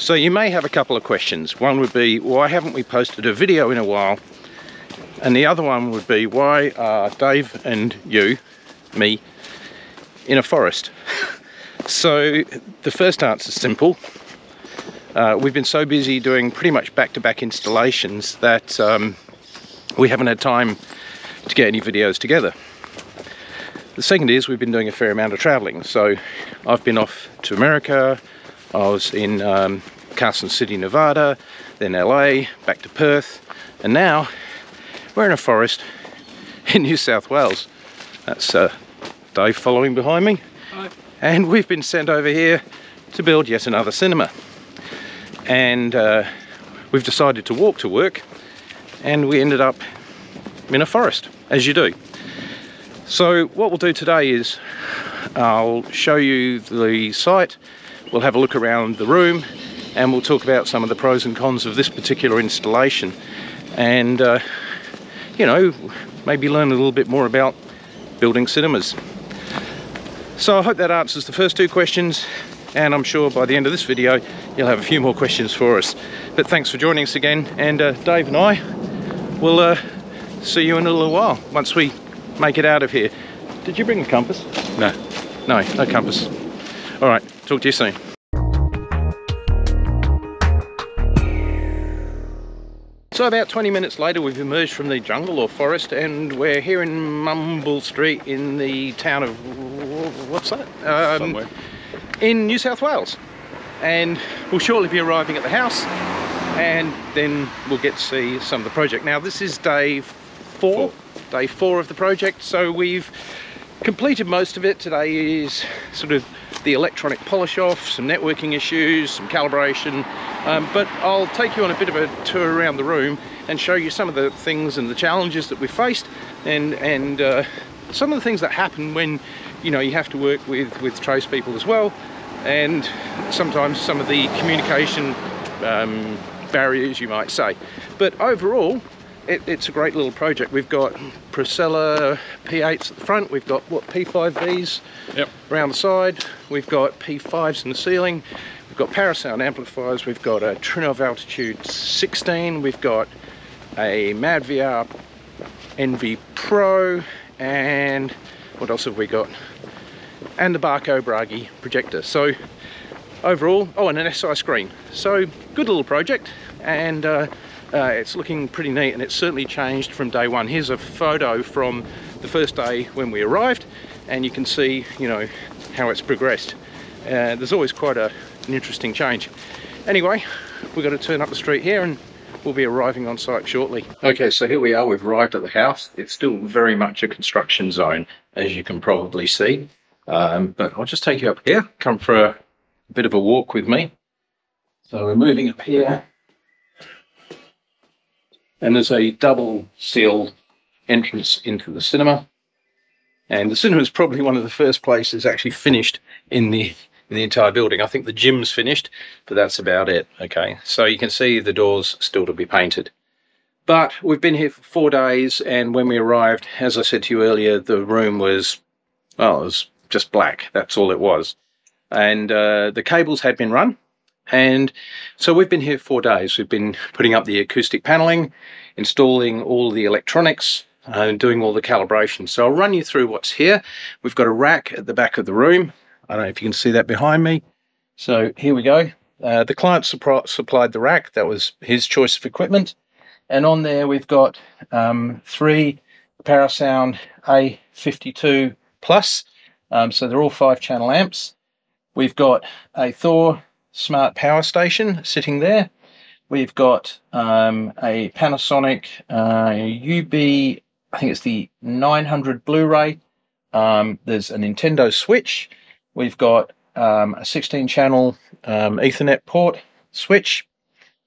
So you may have a couple of questions. One would be, why haven't we posted a video in a while? And the other one would be, why are Dave and you, me, in a forest? So the first answer is simple. We've been so busy doing pretty much back-to-back installations that we haven't had time to get any videos together. The second is we've been doing a fair amount of traveling. So I've been off to America, I was in Carson City, Nevada, then LA, back to Perth, and now we're in a forest in New South Wales. That's Dave following behind me. Hi. And we've been sent over here to build yet another cinema. And we've decided to walk to work, and we ended up in a forest, as you do. So what we'll do today is I'll show you the site, we'll have a look around the room, and we'll talk about some of the pros and cons of this particular installation. And you know, maybe learn a little bit more about building cinemas. So I hope that answers the first two questions, and I'm sure by the end of this video you'll have a few more questions for us. But thanks for joining us again, and Dave and I will see you in a little while once we make it out of here. Did you bring a compass? No. No, no compass. All right, talk to you soon. So about 20 minutes later we've emerged from the jungle or forest, and we're here in Mumble Street in the town of, what's that? Somewhere. In New South Wales. And we'll shortly be arriving at the house, and then we'll get to see some of the project. Now this is day four of the project, so we've completed most of it. Today is sort of the electronic polish off, some networking issues, some calibration, but I'll take you on a bit of a tour around the room and show you some of the things and the challenges that we faced, and some of the things that happen when, you know, you have to work with trace people as well, and sometimes some of the communication barriers, you might say. But overall it's a great little project. We've got Procella P8s at the front, we've got what, P5Vs, yep, around the side, we've got P5s in the ceiling, we've got Parasound amplifiers, we've got a Trinnov Altitude 16, we've got a MadVR NV Pro, and what else have we got? And the Barco Bragi projector. So overall, oh, and an SI screen. So good little project, and it's looking pretty neat, and it's certainly changed from day one. Here's a photo from the first day when we arrived, and you can see, you know, how it's progressed. There's always quite an interesting change. Anyway, we've got to turn up the street here, and we'll be arriving on site shortly. Okay, so here we are, we've arrived at the house. It's still very much a construction zone, as you can probably see. But I'll just take you up here, come for a bit of a walk with me. So we're moving up here. And there's a double sealed entrance into the cinema. And the cinema is probably one of the first places actually finished in the entire building. I think the gym's finished, but that's about it. Okay, so you can see the doors still to be painted. But we've been here for 4 days, and when we arrived, as I said to you earlier, the room was, well, it was just black. That's all it was. And the cables had been run. And so we've been here 4 days. We've been putting up the acoustic paneling, installing all the electronics, and doing all the calibration. So I'll run you through what's here. We've got a rack at the back of the room. I don't know if you can see that behind me. So here we go. The client supplied the rack. That was his choice of equipment. And on there we've got three Parasound A52 Plus. So they're all 5-channel amps. We've got a Thor smart power station sitting there. We've got a Panasonic UB, I think it's the 900 Blu-ray. There's a Nintendo Switch. We've got a 16-channel Ethernet port switch,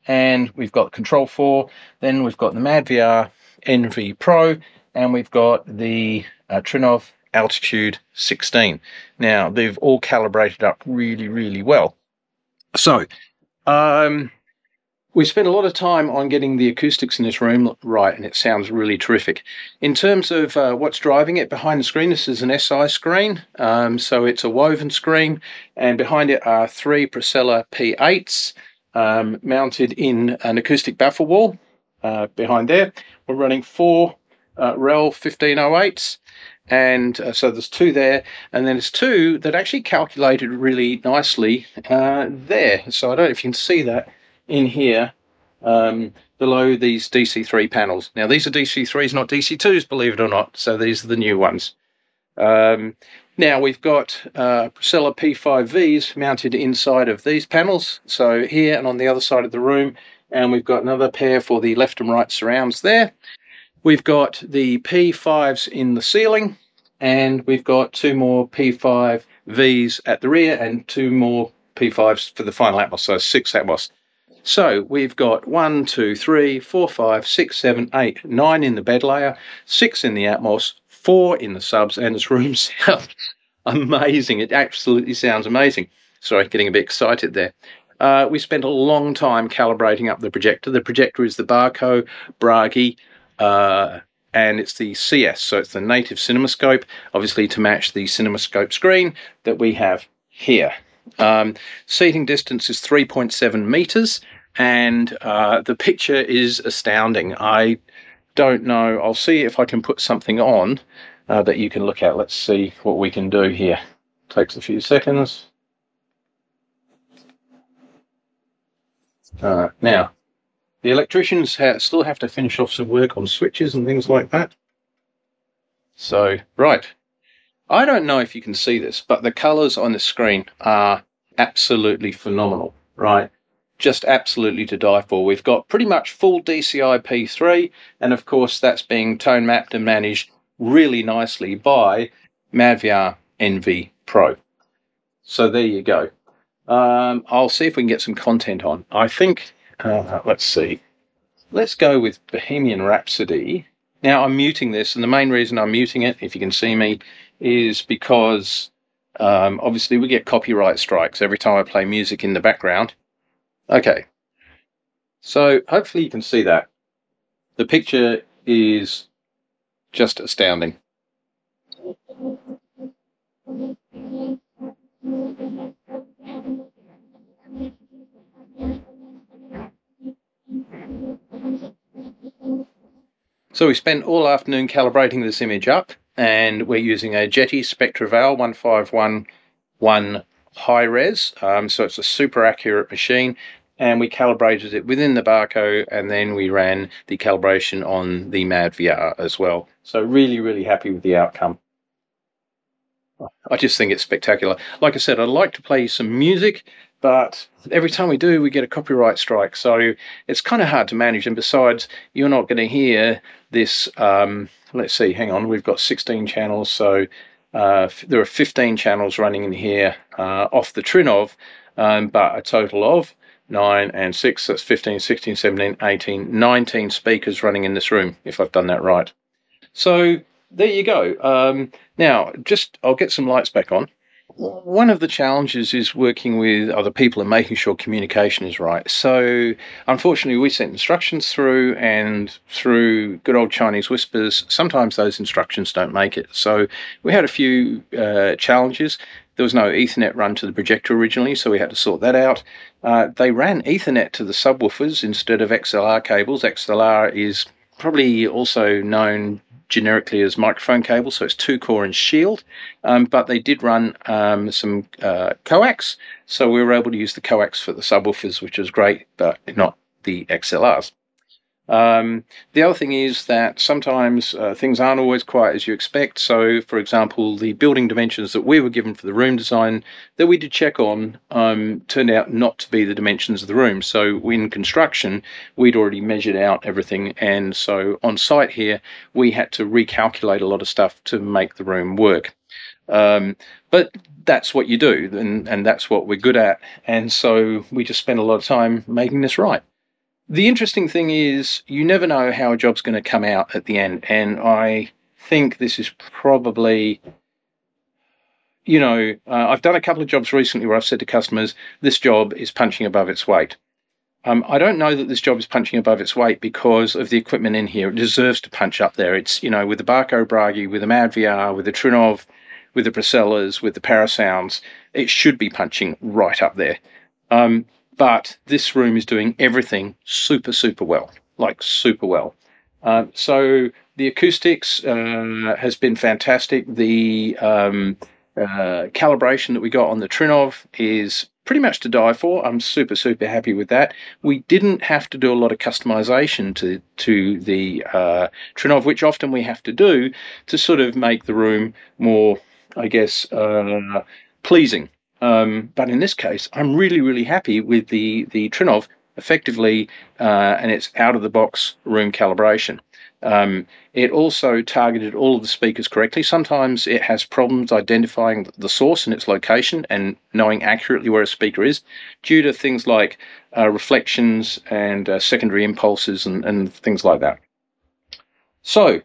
and we've got Control 4. Then we've got the MadVR NV Pro, and we've got the Trinnov Altitude 16. Now, they've all calibrated up really, really well. So, we spent a lot of time on getting the acoustics in this room right, and it sounds really terrific. In terms of what's driving it, behind the screen, this is an SI screen, so it's a woven screen, and behind it are three Procella P8s, mounted in an acoustic baffle wall behind there. We're running four REL 1508s, and so there's two there, and then there's two that actually calculated really nicely there. So I don't know if you can see that in here below these DC3 panels. Now these are DC3s, not DC2s, believe it or not, so these are the new ones. Now we've got Procella P5Vs mounted inside of these panels, so here and on the other side of the room, and we've got another pair for the left and right surrounds there. We've got the P5s in the ceiling, and we've got two more P5Vs at the rear and two more P5s for the final Atmos, so 6 Atmos. So we've got 1, 2, 3, 4, 5, 6, 7, 8, 9 in the bed layer, 6 in the Atmos, 4 in the subs, and this room sounds amazing. It absolutely sounds amazing. Sorry, getting a bit excited there. We spent a long time calibrating up the projector. The projector is the Barco Bragi, and it's the CS, so it's the native CinemaScope, obviously to match the CinemaScope screen that we have here. Seating distance is 3.7 meters, and the picture is astounding. I don't know. I'll see if I can put something on that you can look at. Let's see what we can do here. Takes a few seconds. Now, the electricians still have to finish off some work on switches and things like that. So, right. I don't know if you can see this, but the colours on the screen are absolutely phenomenal, right? Just absolutely to die for. We've got pretty much full DCI-P3, and of course that's being tone mapped and managed really nicely by MadVR NV Pro. So there you go. I'll see if we can get some content on. I think, let's see, let's go with Bohemian Rhapsody. Now I'm muting this, and the main reason I'm muting it, if you can see me, is because obviously we get copyright strikes every time I play music in the background. Okay, so hopefully you can see that. The picture is just astounding. So we spent all afternoon calibrating this image up, and we're using a Jeti SpectraVal 1511 high res, so it's a super accurate machine, and we calibrated it within the Barco, and then we ran the calibration on the MadVR as well. So really, really happy with the outcome. I just think it's spectacular. Like I said, I'd like to play some music, but every time we do, we get a copyright strike, so it's kind of hard to manage. And besides, you're not going to hear this. Let's see, hang on, we've got 16 channels, so there are 15 channels running in here off the Trinnov, but a total of 9 and 6, that's 15, 16, 17, 18, 19 speakers running in this room, if I've done that right. So there you go. Now, I'll get some lights back on. One of the challenges is working with other people and making sure communication is right. So unfortunately, we sent instructions through, and through good old Chinese whispers, sometimes those instructions don't make it. So we had a few challenges. There was no Ethernet run to the projector originally, so we had to sort that out. They ran Ethernet to the subwoofers instead of XLR cables. XLR is probably also known generically as microphone cable, so it's 2-core and shield, but they did run some coax, so we were able to use the coax for the subwoofers, which was great, but not the XLRs. The other thing is that sometimes things aren't always quite as you expect. So, for example, the building dimensions that we were given for the room design that we did check on turned out not to be the dimensions of the room. So in construction, we'd already measured out everything. And so on site here, we had to recalculate a lot of stuff to make the room work. But that's what you do, and that's what we're good at. And so we just spent a lot of time making this right. The interesting thing is you never know how a job's going to come out at the end, and I think this is probably, you know, I've done a couple of jobs recently where I've said to customers, this job is punching above its weight. I don't know that this job is punching above its weight because of the equipment in here. It deserves to punch up there. It's, you know, with the Barco Bragi, with the MadVR, with the Trinnov, with the Procellas, with the Parasounds, it should be punching right up there. but this room is doing everything super well, like super well. So the acoustics has been fantastic. The calibration that we got on the Trinnov is pretty much to die for. I'm super happy with that. We didn't have to do a lot of customization to the Trinnov, which often we have to do to sort of make the room more, I guess, pleasing. But in this case, I'm really happy with the Trinnov, effectively, and it's out-of-the-box room calibration. It also targeted all of the speakers correctly. Sometimes it has problems identifying the source and its location and knowing accurately where a speaker is due to things like reflections and secondary impulses and things like that. So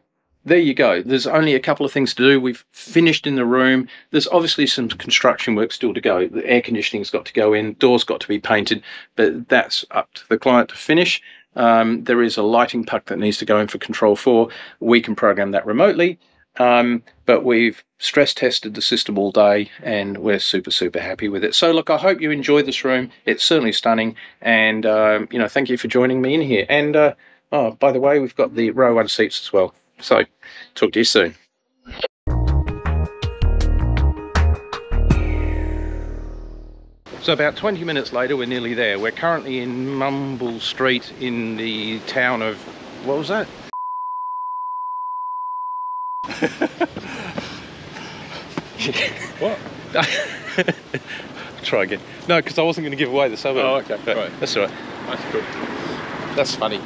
there you go. There's only a couple of things to do. We've finished in the room. There's obviously some construction work still to go. The air conditioning's got to go in, doors got to be painted, but that's up to the client to finish. There is a lighting puck that needs to go in for Control 4. We can program that remotely, but we've stress tested the system all day and we're super happy with it. So look, I hope you enjoyed this room. It's certainly stunning, and you know, thank you for joining me in here. And oh, by the way, we've got the row 1 seats as well. So talk to you soon. So about 20 minutes later, we're nearly there. We're currently in Mumble Street in the town of, what was that? What? Try again. No, because I wasn't going to give away the suburb. Oh, okay. Right. That's all right. That's cool. That's funny.